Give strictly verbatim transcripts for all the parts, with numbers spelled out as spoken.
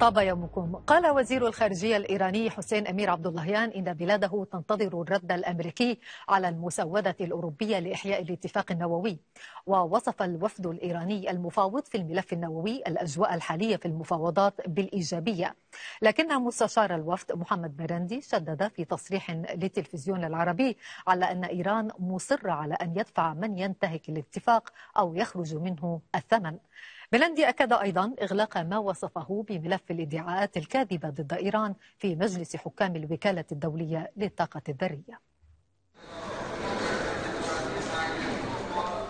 طاب يومكم. قال وزير الخارجية الإيراني حسين امير عبداللهيان ان بلاده تنتظر الرد الامريكي على المسودة الأوروبية لإحياء الاتفاق النووي. ووصف الوفد الإيراني المفاوض في الملف النووي الأجواء الحالية في المفاوضات بالإيجابية، لكن مستشار الوفد محمد مرندي شدد في تصريح للتلفزيون العربي على ان إيران مصرة على ان يدفع من ينتهك الاتفاق او يخرج منه الثمن. مرندي أكد أيضا إغلاق ما وصفه بملف الادعاءات الكاذبة ضد إيران في مجلس حكام الوكالة الدولية للطاقة الذرية.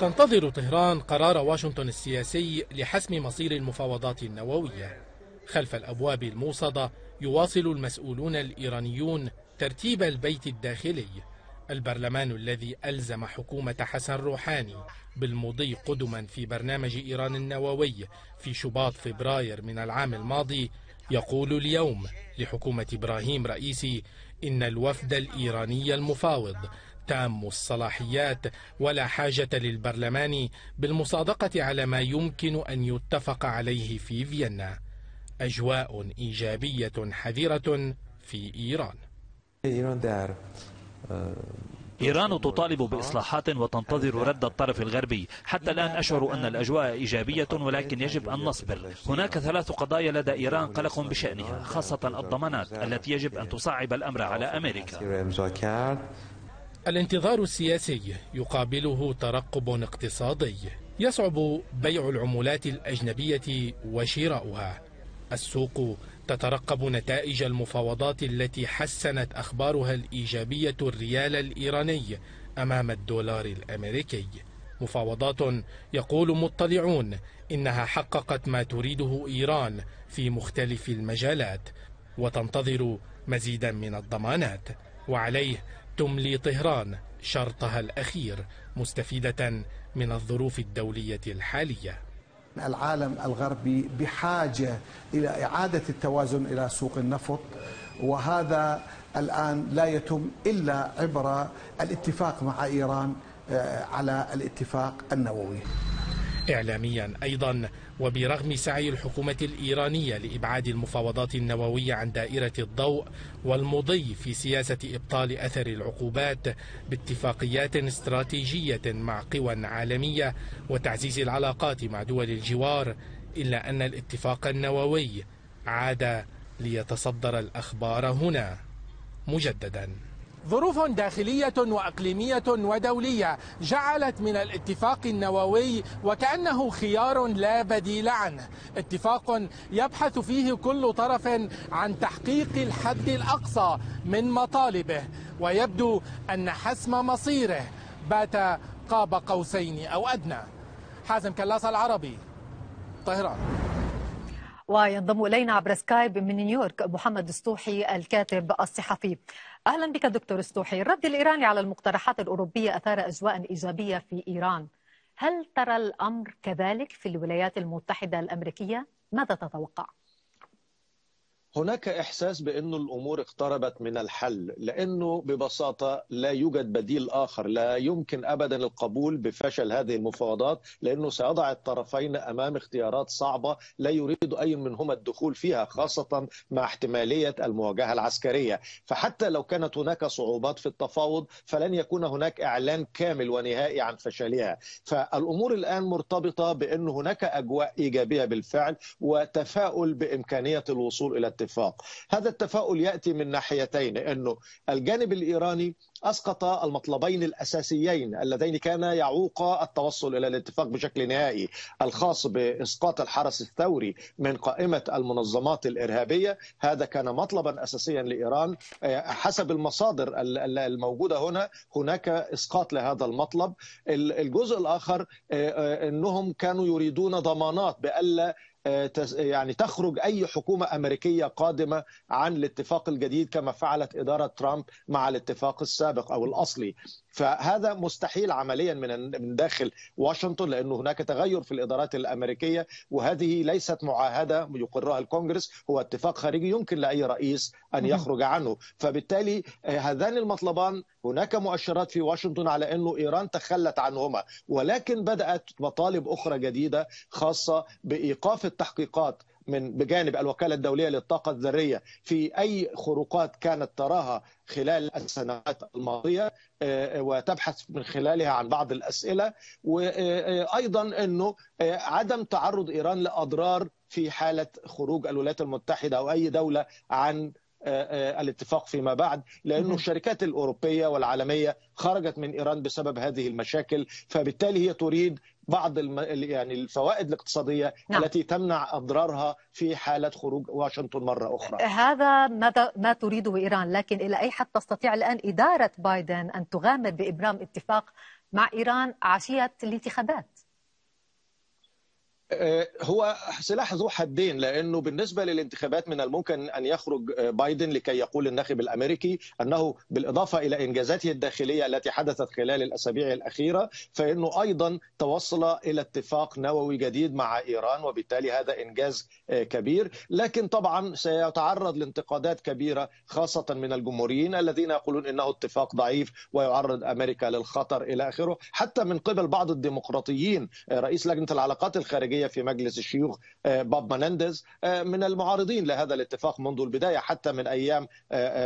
تنتظر طهران قرار واشنطن السياسي لحسم مصير المفاوضات النووية. خلف الأبواب الموصدة يواصل المسؤولون الإيرانيون ترتيب البيت الداخلي، البرلمان الذي ألزم حكومة حسن روحاني بالمضي قدما في برنامج إيران النووي في شباط فبراير من العام الماضي، يقول اليوم لحكومة إبراهيم رئيسي إن الوفد الإيراني المفاوض تام الصلاحيات ولا حاجة للبرلمان بالمصادقة على ما يمكن أن يتفق عليه في فيينا. أجواء إيجابية حذرة في إيران. إيران تطالب بإصلاحات وتنتظر رد الطرف الغربي. حتى الآن أشعر أن الأجواء إيجابية، ولكن يجب أن نصبر. هناك ثلاث قضايا لدى إيران قلق بشأنها، خاصة الضمانات التي يجب أن تصعب الأمر على أمريكا. الانتظار السياسي يقابله ترقب اقتصادي. يصعب بيع العملات الأجنبية وشراؤها. السوق تترقب نتائج المفاوضات التي حسنت أخبارها الإيجابية الريال الإيراني أمام الدولار الأمريكي. مفاوضات يقول مطلعون إنها حققت ما تريده إيران في مختلف المجالات، وتنتظر مزيدا من الضمانات، وعليه تملي طهران شرطها الأخير مستفيدة من الظروف الدولية الحالية. العالم الغربي بحاجة إلى إعادة التوازن إلى سوق النفط، وهذا الآن لا يتم إلا عبر الاتفاق مع إيران على الاتفاق النووي. إعلاميا أيضا، وبرغم سعي الحكومة الإيرانية لإبعاد المفاوضات النووية عن دائرة الضوء والمضي في سياسة إبطال أثر العقوبات باتفاقيات استراتيجية مع قوى عالمية وتعزيز العلاقات مع دول الجوار، إلا أن الاتفاق النووي عاد ليتصدر الأخبار هنا مجددا. ظروف داخلية وأقليمية ودولية جعلت من الاتفاق النووي وكأنه خيار لا بديل عنه، اتفاق يبحث فيه كل طرف عن تحقيق الحد الأقصى من مطالبه، ويبدو أن حسم مصيره بات قاب قوسين أو أدنى. حازم كلاس، العربي، طهران. وينضم إلينا عبر سكايب من نيويورك محمد سطوحي الكاتب الصحفي. أهلا بك دكتور سطوحي. الرد الإيراني على المقترحات الأوروبية أثار أجواء إيجابية في إيران. هل ترى الأمر كذلك في الولايات المتحدة الأمريكية؟ ماذا تتوقع؟ هناك إحساس بأن الأمور اقتربت من الحل، لأنه ببساطة لا يوجد بديل آخر. لا يمكن أبدا القبول بفشل هذه المفاوضات، لأنه سيضع الطرفين أمام اختيارات صعبة لا يريد أي منهما الدخول فيها، خاصة مع احتمالية المواجهة العسكرية. فحتى لو كانت هناك صعوبات في التفاوض، فلن يكون هناك إعلان كامل ونهائي عن فشلها. فالأمور الآن مرتبطة بأن هناك أجواء إيجابية بالفعل وتفاؤل بإمكانية الوصول إلى التفاوض. هذا التفاؤل يأتي من ناحيتين، أنه الجانب الإيراني أسقط المطلبين الأساسيين اللذين كان يعوق التوصل إلى الاتفاق بشكل نهائي، الخاص بإسقاط الحرس الثوري من قائمة المنظمات الإرهابية. هذا كان مطلبا أساسيا لإيران. حسب المصادر الموجودة هنا هناك إسقاط لهذا المطلب. الجزء الآخر أنهم كانوا يريدون ضمانات بألا يعني تخرج أي حكومة أمريكية قادمة عن الاتفاق الجديد كما فعلت إدارة ترامب مع الاتفاق السابق أو الأصلي. فهذا مستحيل عمليا من داخل واشنطن، لأن هناك تغير في الإدارات الأمريكية، وهذه ليست معاهدة يقرها الكونغرس، هو اتفاق خارجي يمكن لأي رئيس أن يخرج عنه. فبالتالي هذان المطلبان هناك مؤشرات في واشنطن على أنه إيران تخلت عنهما، ولكن بدأت مطالب أخرى جديدة خاصة بإيقاف التحقيقات من بجانب الوكالة الدولية للطاقة الذرية في أي خروقات كانت تراها خلال السنوات الماضية وتبحث من خلالها عن بعض الأسئلة، وأيضا أنه عدم تعرض إيران لأضرار في حالة خروج الولايات المتحدة أو أي دولة عن الاتفاق فيما بعد، لأن الشركات الأوروبية والعالمية خرجت من إيران بسبب هذه المشاكل، فبالتالي هي تريد بعض يعني الفوائد الاقتصادية نعم. التي تمنع أضرارها في حالة خروج واشنطن مرة أخرى. هذا ما تريده إيران، لكن إلى أي حد تستطيع الآن إدارة بايدن أن تغامر بإبرام اتفاق مع إيران عشية الانتخابات؟ هو سلاح ذو حدين، لأنه بالنسبة للانتخابات من الممكن أن يخرج بايدن لكي يقول الناخب الأمريكي أنه بالإضافة إلى إنجازاته الداخلية التي حدثت خلال الأسابيع الأخيرة فإنه أيضا توصل إلى اتفاق نووي جديد مع إيران، وبالتالي هذا إنجاز كبير. لكن طبعا سيتعرض لانتقادات كبيرة خاصة من الجمهوريين الذين يقولون إنه اتفاق ضعيف ويعرض أمريكا للخطر إلى آخره، حتى من قبل بعض الديمقراطيين. رئيس لجنة العلاقات الخارجية في مجلس الشيوخ باب مانينديز من المعارضين لهذا الاتفاق منذ البداية حتى من أيام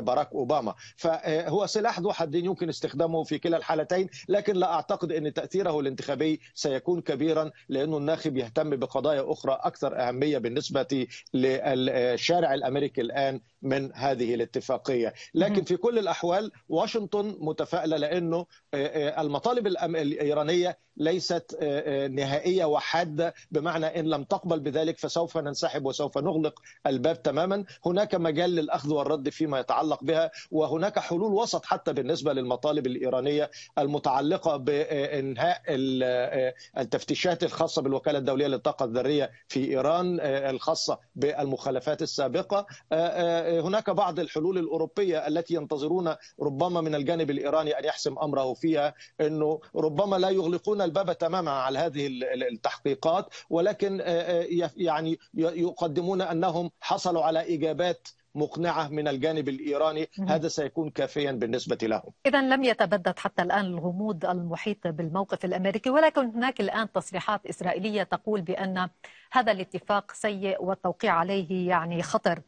باراك أوباما، فهو سلاح ذو حدين يمكن استخدامه في كلا الحالتين، لكن لا أعتقد أن تأثيره الانتخابي سيكون كبيرا، لأنه الناخب يهتم بقضايا أخرى أكثر أهمية بالنسبة للشارع الأمريكي الآن من هذه الاتفاقية. لكن في كل الأحوال واشنطن متفائلة، لأنه المطالب الإيرانية ليست نهائية وحادة، بمعنى إن لم تقبل بذلك فسوف ننسحب وسوف نغلق الباب تماما. هناك مجال للأخذ والرد فيما يتعلق بها، وهناك حلول وسط حتى بالنسبة للمطالب الإيرانية المتعلقة بإنهاء التفتيشات الخاصة بالوكالة الدولية للطاقة الذرية في إيران الخاصة بالمخالفات السابقة. هناك بعض الحلول الأوروبية التي ينتظرون ربما من الجانب الإيراني أن يحسم أمره فيها، أنه ربما لا يغلقون الباب تماما على هذه التحقيقات، ولكن يعني يقدمون أنهم حصلوا على إجابات مقنعة من الجانب الإيراني، هذا سيكون كافيا بالنسبة لهم. إذا لم يتبدد حتى الآن الغموض المحيط بالموقف الأمريكي، ولكن هناك الآن تصريحات إسرائيلية تقول بأن هذا الاتفاق سيء والتوقيع عليه يعني خطر،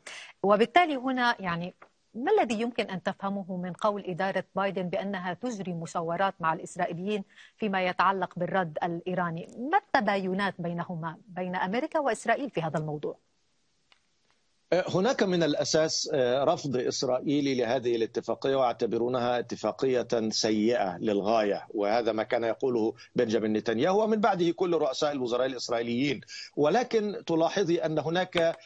وبالتالي هنا يعني ما الذي يمكن أن تفهمه من قول إدارة بايدن بأنها تجري مشاورات مع الإسرائيليين فيما يتعلق بالرد الإيراني؟ ما التباينات بينهما بين أمريكا وإسرائيل في هذا الموضوع؟ هناك من الأساس رفض إسرائيلي لهذه الاتفاقية ويعتبرونها اتفاقية سيئة للغاية، وهذا ما كان يقوله بنيامين نتنياهو ومن بعده كل رؤساء الوزراء الإسرائيليين. ولكن تلاحظي أن هناك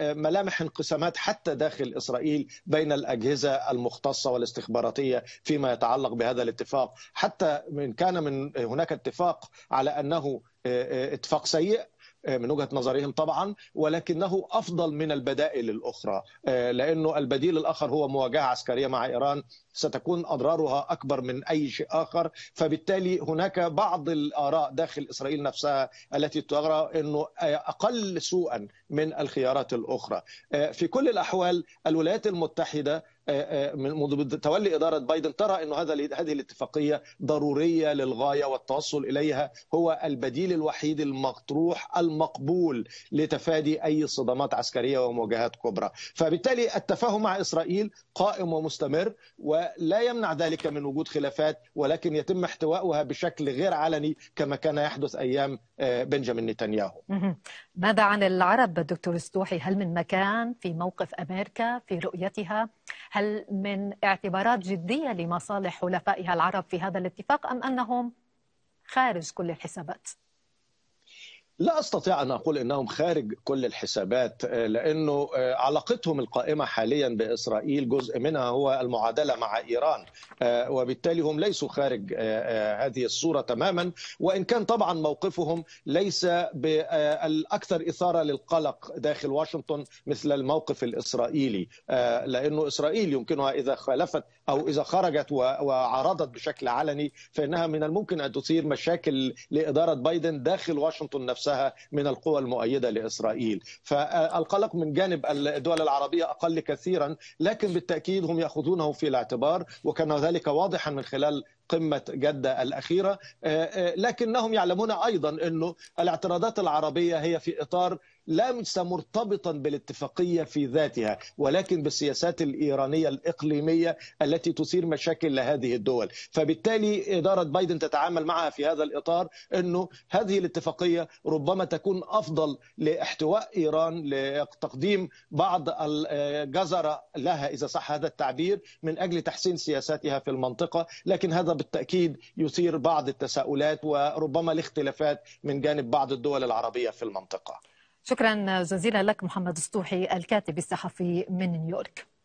ملامح انقسامات حتى داخل إسرائيل بين الأجهزة المختصة والاستخباراتية فيما يتعلق بهذا الاتفاق، حتى من كان من هناك اتفاق على أنه اتفاق سيء من وجهة نظرهم طبعا، ولكنه أفضل من البدائل الأخرى، لأنه البديل الآخر هو مواجهة عسكرية مع إيران ستكون أضرارها أكبر من أي شيء آخر. فبالتالي هناك بعض الآراء داخل إسرائيل نفسها التي ترى أنه أقل سوءا من الخيارات الأخرى. في كل الأحوال الولايات المتحدة منذ تولي إدارة بايدن ترى أن هذا هذه الاتفاقية ضرورية للغاية، والتوصل إليها هو البديل الوحيد المطروح المقبول لتفادي أي صدمات عسكرية ومواجهات كبرى. فبالتالي التفاهم مع إسرائيل قائم ومستمر، ولا يمنع ذلك من وجود خلافات، ولكن يتم احتوائها بشكل غير علني كما كان يحدث أيام بنيامين نتنياهو. ماذا عن العرب دكتور سطوحي؟ هل من مكان في موقف أمريكا في رؤيتها؟ هل من اعتبارات جدية لمصالح حلفائها العرب في هذا الاتفاق، أم أنهم خارج كل الحسابات؟ لا أستطيع أن أقول أنهم خارج كل الحسابات، لأنه علاقتهم القائمة حاليا بإسرائيل جزء منها هو المعادلة مع إيران، وبالتالي هم ليسوا خارج هذه الصورة تماما، وإن كان طبعا موقفهم ليس بالأكثر إثارة للقلق داخل واشنطن مثل الموقف الإسرائيلي، لأنه إسرائيل يمكنها إذا خالفت أو إذا خرجت وعرضت بشكل علني فإنها من الممكن أن تثير مشاكل لإدارة بايدن داخل واشنطن نفسها من القوى المؤيدة لإسرائيل. فالقلق من جانب الدول العربية أقل كثيرا، لكن بالتأكيد هم يأخذونه في الاعتبار، وكان ذلك واضحا من خلال قمة جدة الأخيرة. لكنهم يعلمون أيضا أنه الاعتراضات العربية هي في إطار ليس مرتبطا بالاتفاقية في ذاتها، ولكن بالسياسات الإيرانية الإقليمية التي تثير مشاكل لهذه الدول. فبالتالي إدارة بايدن تتعامل معها في هذا الإطار، أنه هذه الاتفاقية ربما تكون أفضل لاحتواء إيران، لتقديم بعض الجزرة لها إذا صح هذا التعبير من أجل تحسين سياساتها في المنطقة. لكن هذا بالتأكيد يثير بعض التساؤلات وربما الاختلافات من جانب بعض الدول العربية في المنطقة. شكرا جزيلا لك محمد سطوحي الكاتب الصحفي من نيويورك.